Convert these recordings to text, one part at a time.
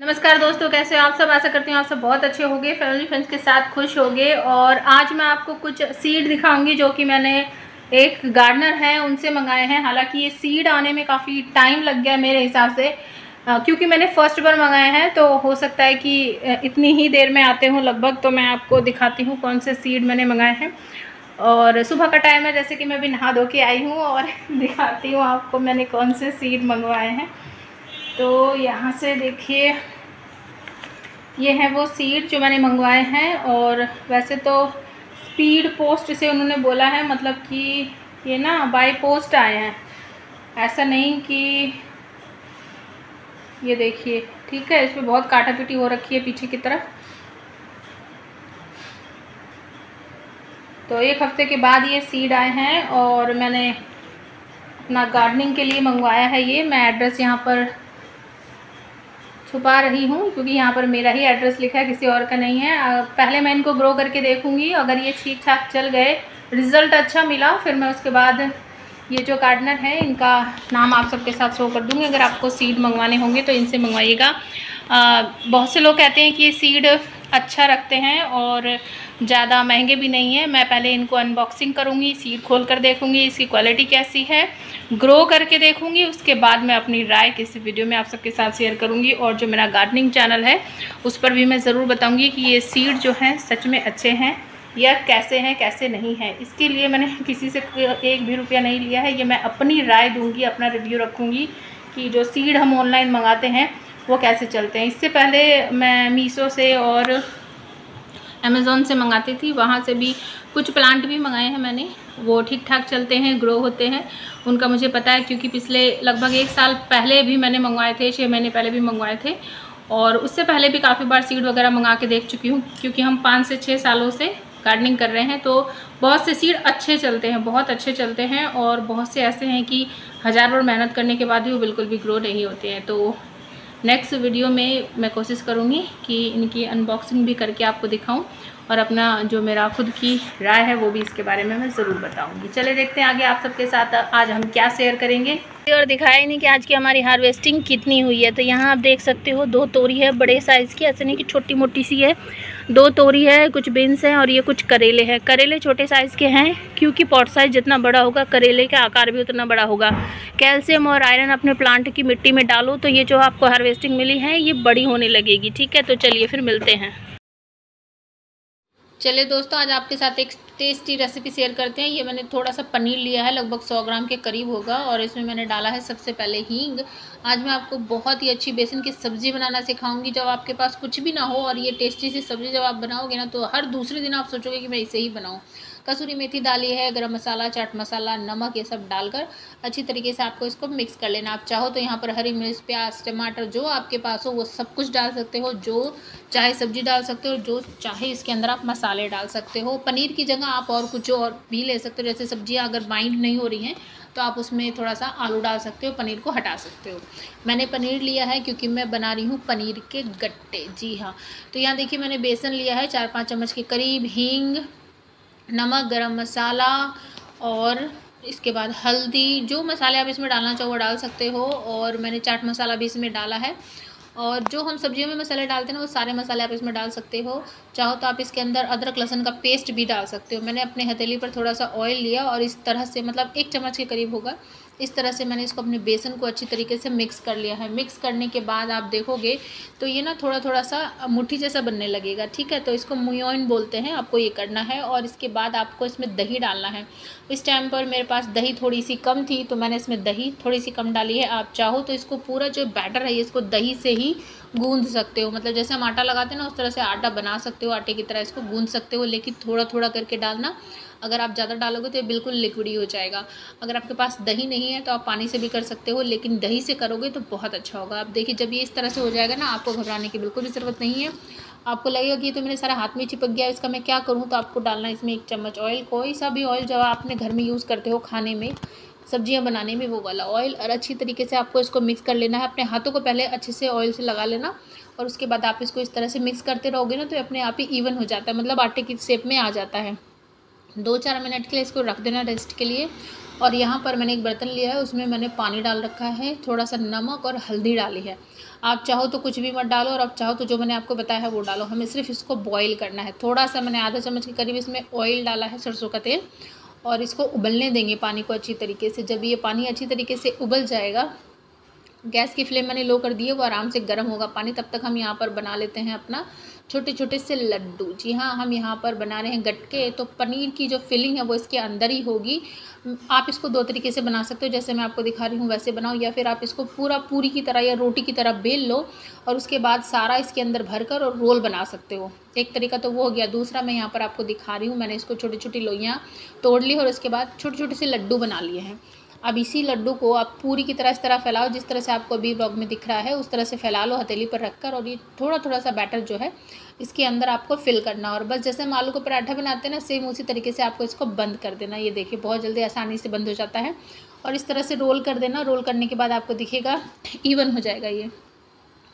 नमस्कार दोस्तों, कैसे हो आप सब। आशा करती हूँ आप सब बहुत अच्छे होंगे, फैमिली फ्रेंड्स के साथ खुश होंगे। और आज मैं आपको कुछ सीड दिखाऊंगी जो कि मैंने एक गार्डनर हैं उनसे मंगाए हैं। हालांकि ये सीड आने में काफ़ी टाइम लग गया मेरे हिसाब से, क्योंकि मैंने फर्स्ट बार मंगाए हैं तो हो सकता है कि इतनी ही देर में आते हों लगभग। तो मैं आपको दिखाती हूँ कौन से सीड मैंने मंगाए हैं। और सुबह का टाइम है, जैसे कि मैं अभी नहा धो के आई हूँ, और दिखाती हूँ आपको मैंने कौन से सीड मंगवाए हैं। तो यहाँ से देखिए, ये हैं वो सीड जो मैंने मंगवाए हैं। और वैसे तो स्पीड पोस्ट से उन्होंने बोला है, मतलब कि ये ना बाय पोस्ट आए हैं, ऐसा नहीं कि ये देखिए। ठीक है, इसमें बहुत काटा पीटी हो रखी है पीछे की तरफ। तो एक हफ्ते के बाद ये सीड आए हैं और मैंने अपना गार्डनिंग के लिए मंगवाया है। ये मैं एड्रेस यहाँ पर छुपा रही हूँ क्योंकि यहाँ पर मेरा ही एड्रेस लिखा है, किसी और का नहीं है। पहले मैं इनको ग्रो करके देखूँगी, अगर ये ठीक ठाक चल गए, रिज़ल्ट अच्छा मिला, फिर मैं उसके बाद ये जो गार्डनर है इनका नाम आप सबके साथ शो कर दूँगी। अगर आपको सीड मंगवाने होंगे तो इनसे मंगवाइएगा। बहुत से लोग कहते हैं कि ये सीड अच्छा रखते हैं और ज़्यादा महंगे भी नहीं है। मैं पहले इनको अनबॉक्सिंग करूँगी, सीड खोल कर देखूँगी इसकी क्वालिटी कैसी है, ग्रो करके देखूँगी, उसके बाद मैं अपनी राय किस वीडियो में आप सबके साथ शेयर करूँगी। और जो मेरा गार्डनिंग चैनल है उस पर भी मैं ज़रूर बताऊँगी कि ये सीड जो हैं सच में अच्छे हैं या कैसे हैं कैसे नहीं हैं। इसके लिए मैंने किसी से एक भी रुपया नहीं लिया है, ये मैं अपनी राय दूँगी, अपना रिव्यू रखूँगी कि जो सीड हम ऑनलाइन मंगाते हैं वो कैसे चलते हैं। इससे पहले मैं मीशो से और अमेज़ोन से मंगाती थी, वहाँ से भी कुछ प्लांट भी मंगाए हैं मैंने। वो ठीक ठाक चलते हैं, ग्रो होते हैं, उनका मुझे पता है क्योंकि पिछले लगभग एक साल पहले भी मैंने मंगवाए थे, 6 महीने पहले भी मंगवाए थे, और उससे पहले भी काफ़ी बार सीड वगैरह मंगा के देख चुकी हूँ। क्योंकि हम 5 से 6 सालों से गार्डनिंग कर रहे हैं तो बहुत से सीड अच्छे चलते हैं, बहुत अच्छे चलते हैं, और बहुत से ऐसे हैं कि 1000 बार मेहनत करने के बाद भी वो बिल्कुल भी ग्रो नहीं होते हैं। तो नेक्स्ट वीडियो में मैं कोशिश करूँगी कि इनकी अनबॉक्सिंग भी करके आपको दिखाऊं और अपना जो मेरा खुद की राय है वो भी इसके बारे में मैं ज़रूर बताऊंगी। चले देखते हैं आगे आप सबके साथ आज हम क्या शेयर करेंगे। और दिखाया नहीं कि आज की हमारी हार्वेस्टिंग कितनी हुई है। तो यहाँ आप देख सकते हो 2 तोरी है बड़े साइज़ की, ऐसे नहीं कि छोटी मोटी सी है, 2 तोरी है, कुछ बीन्स हैं और ये कुछ करेले हैं। करेले छोटे साइज़ के हैं क्योंकि पॉट साइज़ जितना बड़ा होगा करेले का आकार भी उतना बड़ा होगा। कैल्शियम और आयरन अपने प्लांट की मिट्टी में डालो तो ये जो आपको हार्वेस्टिंग मिली है ये बड़ी होने लगेगी। ठीक है, तो चलिए फिर मिलते हैं। चलिए दोस्तों, आज आपके साथ एक टेस्टी रेसिपी शेयर करते हैं। ये मैंने थोड़ा सा पनीर लिया है, लगभग 100 ग्राम के करीब होगा, और इसमें मैंने डाला है सबसे पहले हींग। आज मैं आपको बहुत ही अच्छी बेसन की सब्ज़ी बनाना सिखाऊंगी। जब आपके पास कुछ भी ना हो और ये टेस्टी सी सब्ज़ी जब आप बनाओगे ना तो हर दूसरे दिन आप सोचोगे कि मैं इसे ही बनाऊँ। कसूरी मेथी डाली है, गरम मसाला, चाट मसाला, नमक, ये सब डालकर अच्छी तरीके से आपको इसको मिक्स कर लेना। आप चाहो तो यहाँ पर हरी मिर्च, प्याज, टमाटर जो आपके पास हो वो सब कुछ डाल सकते हो, जो चाहे सब्जी डाल सकते हो, जो चाहे इसके अंदर आप मसाले डाल सकते हो। पनीर की जगह आप और कुछ और भी ले सकते हो, जैसे सब्जियाँ अगर बाइंड नहीं हो रही हैं तो आप उसमें थोड़ा सा आलू डाल सकते हो, पनीर को हटा सकते हो। मैंने पनीर लिया है क्योंकि मैं बना रही हूँ पनीर के गट्टे। जी हाँ, तो यहाँ देखिए मैंने बेसन लिया है 4-5 चम्मच के करीब, हींग, नमक, गरम मसाला, और इसके बाद हल्दी, जो मसाले आप इसमें डालना चाहो वो डाल सकते हो, और मैंने चाट मसाला भी इसमें डाला है। और जो हम सब्जियों में मसाले डालते हैं ना वो सारे मसाले आप इसमें डाल सकते हो। चाहो तो आप इसके अंदर अदरक लहसुन का पेस्ट भी डाल सकते हो। मैंने अपने हथेली पर थोड़ा सा ऑयल लिया और इस तरह से, मतलब 1 चम्मच के करीब होगा, इस तरह से मैंने इसको अपने बेसन को अच्छी तरीके से मिक्स कर लिया है। मिक्स करने के बाद आप देखोगे तो ये ना थोड़ा थोड़ा सा मुट्ठी जैसा बनने लगेगा। ठीक है, तो इसको मुयोइन बोलते हैं, आपको ये करना है। और इसके बाद आपको इसमें दही डालना है। इस टाइम पर मेरे पास दही थोड़ी सी कम थी तो मैंने इसमें दही थोड़ी सी कम डाली है। आप चाहो तो इसको पूरा जो बैटर है इसको दही से ही गूंद सकते हो, मतलब जैसे हम आटा लगाते हैं ना उस तरह से आटा बना सकते हो, आटे की तरह इसको गूंद सकते हो, लेकिन थोड़ा थोड़ा करके डालना। अगर आप ज़्यादा डालोगे तो ये बिल्कुल लिक्विड ही हो जाएगा। अगर आपके पास दही नहीं है तो आप पानी से भी कर सकते हो, लेकिन दही से करोगे तो बहुत अच्छा होगा। आप देखिए जब ये इस तरह से हो जाएगा ना, आपको घबराने की बिल्कुल भी ज़रूरत नहीं है। आपको लगेगा कि तो मेरे सारा हाथ में चिपक गया, इसका मैं क्या करूँ, तो आपको डालना है इसमें 1 चम्मच ऑयल। कोई सा भी ऑयल जब आपने घर में यूज़ करते हो, खाने में, सब्जियां बनाने में, वो वाला ऑयल। और अच्छी तरीके से आपको इसको मिक्स कर लेना है। अपने हाथों को पहले अच्छे से ऑयल से लगा लेना और उसके बाद आप इसको इस तरह से मिक्स करते रहोगे ना तो अपने आप ही इवन हो जाता है, मतलब आटे की शेप में आ जाता है। 2-4 मिनट के लिए इसको रख देना रेस्ट के लिए। और यहाँ पर मैंने एक बर्तन लिया है, उसमें मैंने पानी डाल रखा है, थोड़ा सा नमक और हल्दी डाली है। आप चाहो तो कुछ भी मत डालो और आप चाहो तो जो मैंने आपको बताया है वो डालो। हमें सिर्फ इसको बॉईल करना है। थोड़ा सा मैंने आधा चम्मच के करीब इसमें ऑयल डाला है, सरसों का तेल, और इसको उबलने देंगे पानी को अच्छी तरीके से। जब ये पानी अच्छी तरीके से उबल जाएगा, गैस की फ्लेम मैंने लो कर दी है, वो आराम से गर्म होगा पानी। तब तक हम यहाँ पर बना लेते हैं अपना छोटे छोटे से लड्डू। जी हाँ, हम यहाँ पर बना रहे हैं गटके। तो पनीर की जो फिलिंग है वो इसके अंदर ही होगी। आप इसको दो तरीके से बना सकते हो, जैसे मैं आपको दिखा रही हूँ वैसे बनाओ, या फिर आप इसको पूरा पूरी की तरह या रोटी की तरह बेल लो और उसके बाद सारा इसके अंदर भर कर और रोल बना सकते हो। एक तरीका तो वो हो गया। दूसरा मैं यहाँ पर आपको दिखा रही हूँ, मैंने इसको छोटी छोटी लोइयाँ तोड़ ली और उसके बाद छोटे छोटे से लड्डू बना लिए हैं। अब इसी लड्डू को आप पूरी की तरह इस तरह फैलाओ, जिस तरह से आपको अभी ब्लॉग में दिख रहा है उस तरह से फैला लो हथेली पर रखकर, और ये थोड़ा थोड़ा सा बैटर जो है इसके अंदर आपको फिल करना। और बस जैसे हम आलू का पराठा बनाते हैं ना, सेम उसी तरीके से आपको इसको बंद कर देना। ये देखिए बहुत जल्दी आसानी से बंद हो जाता है। और इस तरह से रोल कर देना। रोल करने के बाद आपको दिखेगा इवन हो जाएगा। ये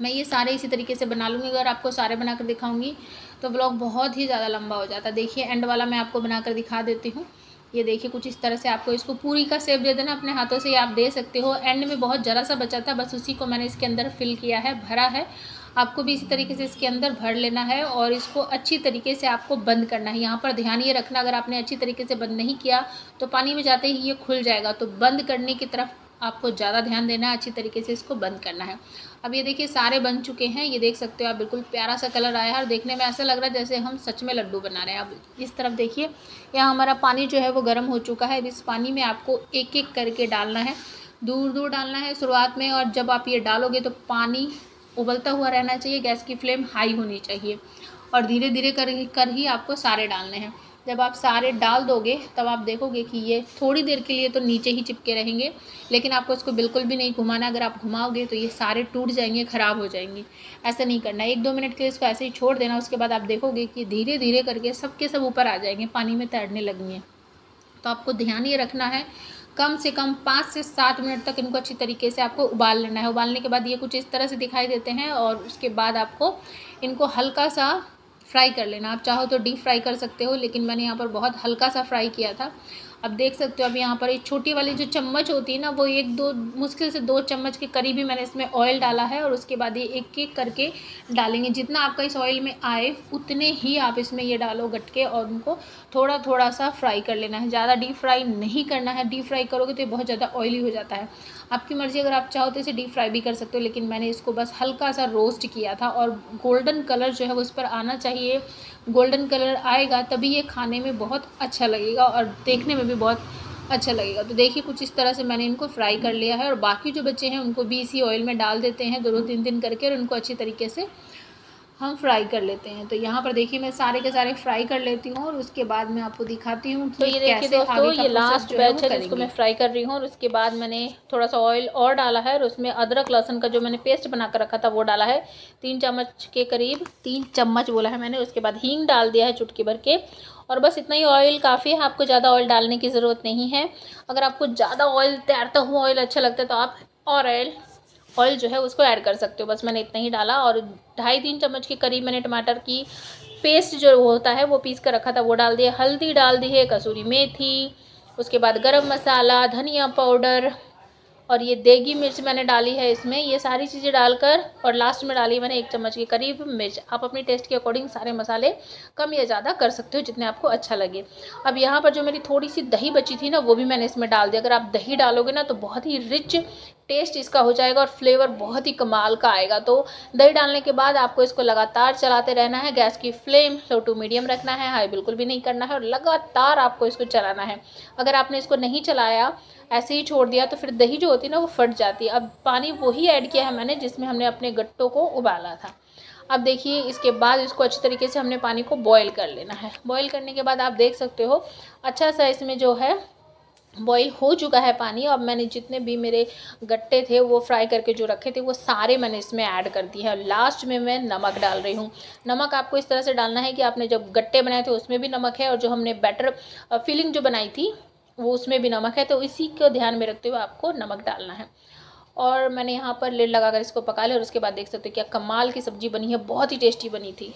मैं ये सारे इसी तरीके से बना लूँगी। अगर आपको सारे बनाकर दिखाऊँगी तो ब्लॉग बहुत ही ज़्यादा लंबा हो जाता है। देखिए एंड वाला मैं आपको बनाकर दिखा देती हूँ। ये देखिए कुछ इस तरह से आपको इसको पूरी का शेप दे देना अपने हाथों से, आप दे सकते हो। एंड में बहुत ज़रा सा बचा था, बस उसी को मैंने इसके अंदर फिल किया है, भरा है। आपको भी इसी तरीके से इसके अंदर भर लेना है और इसको अच्छी तरीके से आपको बंद करना है। यहाँ पर ध्यान ये रखना, अगर आपने अच्छी तरीके से बंद नहीं किया तो पानी में जाते ही ये खुल जाएगा। तो बंद करने की तरफ आपको ज़्यादा ध्यान देना है, अच्छी तरीके से इसको बंद करना है। अब ये देखिए सारे बन चुके हैं। ये देख सकते हो आप, बिल्कुल प्यारा सा कलर आया है और देखने में ऐसा लग रहा है जैसे हम सच में लड्डू बना रहे हैं। अब इस तरफ देखिए, यहाँ हमारा पानी जो है वो गर्म हो चुका है। अब इस पानी में आपको एक एक करके डालना है, दूर दूर डालना है शुरुआत में। और जब आप ये डालोगे तो पानी उबलता हुआ रहना चाहिए, गैस की फ्लेम हाई होनी चाहिए, और धीरे धीरे कर ही आपको सारे डालने हैं। जब आप सारे डाल दोगे तब आप देखोगे कि ये थोड़ी देर के लिए तो नीचे ही चिपके रहेंगे, लेकिन आपको इसको बिल्कुल भी नहीं घुमाना। अगर आप घुमाओगे तो ये सारे टूट जाएंगे, ख़राब हो जाएंगे। ऐसा नहीं करना। एक दो मिनट के लिए इसको ऐसे ही छोड़ देना। उसके बाद आप देखोगे कि धीरे धीरे करके सब के सब ऊपर आ जाएंगे, पानी में तैरने लगेंगे। तो आपको ध्यान ये रखना है, कम से कम 5 से 7 मिनट तक इनको अच्छी तरीके से आपको उबाल लेना है। उबालने के बाद ये कुछ इस तरह से दिखाई देते हैं और उसके बाद आपको इनको हल्का सा फ्राई कर लेना। आप चाहो तो डीप फ्राई कर सकते हो, लेकिन मैंने यहाँ पर बहुत हल्का सा फ्राई किया था। अब देख सकते हो, अब यहाँ पर ये छोटी वाली जो चम्मच होती है ना, वो एक दो मुश्किल से 2 चम्मच के करीब ही मैंने इसमें ऑयल डाला है। और उसके बाद ये एक एक करके डालेंगे। जितना आपका इस ऑयल में आए उतने ही आप इसमें ये डालो गटके, और उनको थोड़ा थोड़ा सा फ्राई कर लेना है। ज़्यादा डीप फ्राई नहीं करना है। डीप फ्राई करोगे तो ये बहुत ज़्यादा ऑयली हो जाता है। आपकी मर्ज़ी, अगर आप चाहो तो इसे डीप फ्राई भी कर सकते हो, लेकिन मैंने इसको बस हल्का सा रोस्ट किया था। और गोल्डन कलर जो है वो इस पर आना चाहिए। गोल्डन कलर आएगा तभी ये खाने में बहुत अच्छा लगेगा और देखने में भी बहुत अच्छा लगेगा। तो देखिए कुछ इस तरह से मैंने इनको फ्राई कर लिया है। और बाकी जो बचे हैं उनको भी इसी ऑयल में डाल देते हैं, 2-3 दिन करके, और उनको अच्छी तरीके से हम फ्राई कर लेते हैं। तो यहाँ पर देखिए मैं सारे के सारे फ्राई कर लेती हूँ और उसके बाद मैं आपको दिखाती हूँ। तो ये देखिए दोस्तों, ये लास्ट बैच है जिसको मैं फ्राई कर रही हूँ। और उसके बाद मैंने थोड़ा सा ऑयल और डाला है और उसमें अदरक लहसुन का जो मैंने पेस्ट बना कर रखा था वो डाला है, 3 चम्मच के करीब, 3 चम्मच बोला है मैंने। उसके बाद हींग डाल दिया है चुटकी भर के, और बस इतना ही ऑयल काफ़ी है। आपको ज़्यादा ऑयल डालने की ज़रूरत नहीं है। अगर आपको ज़्यादा ऑयल, तैरता हुआ ऑयल अच्छा लगता है तो आप और ऑयल जो है उसको ऐड कर सकते हो। बस मैंने इतना ही डाला। और 2.5-3 चम्मच के करीब मैंने टमाटर की पेस्ट जो होता है वो पीस कर रखा था वो डाल दिया, हल्दी डाल दी है, कसूरी मेथी, उसके बाद गरम मसाला, धनिया पाउडर, और ये देगी मिर्च मैंने डाली है इसमें। ये सारी चीज़ें डालकर और लास्ट में डाली मैंने 1 चम्मच के करीब मिर्च। आप अपने टेस्ट के अकॉर्डिंग सारे मसाले कम या ज़्यादा कर सकते हो, जितने आपको अच्छा लगे। अब यहाँ पर जो मेरी थोड़ी सी दही बची थी ना, वो भी मैंने इसमें डाल दिया। अगर आप दही डालोगे ना तो बहुत ही रिच टेस्ट इसका हो जाएगा और फ्लेवर बहुत ही कमाल का आएगा। तो दही डालने के बाद आपको इसको लगातार चलाते रहना है। गैस की फ्लेम लो टू मीडियम रखना है, हाई बिल्कुल भी नहीं करना है, और लगातार आपको इसको चलाना है। अगर आपने इसको नहीं चलाया, ऐसे ही छोड़ दिया, तो फिर दही जो होती है ना वो फट जाती है। अब पानी वही ऐड किया है मैंने जिसमें हमने अपने गट्टों को उबाला था। अब देखिए इसके बाद इसको अच्छी तरीके से हमने पानी को बॉईल कर लेना है। बॉईल करने के बाद आप देख सकते हो अच्छा सा इसमें जो है बॉईल हो चुका है पानी। अब मैंने जितने भी मेरे गट्टे थे वो फ्राई करके जो रखे थे वो सारे मैंने इसमें ऐड कर दिए हैं। लास्ट में मैं नमक डाल रही हूँ। नमक आपको इस तरह से डालना है कि आपने जब गट्टे बनाए थे उसमें भी नमक है, और जो हमने बैटर फिलिंग जो बनाई थी वो उसमें भी नमक है। तो इसी को ध्यान में रखते हुए आपको नमक डालना है। और मैंने यहाँ पर लिड लगाकर इसको पका लिया। और उसके बाद देख सकते हो क्या कमाल की सब्ज़ी बनी है, बहुत ही टेस्टी बनी थी।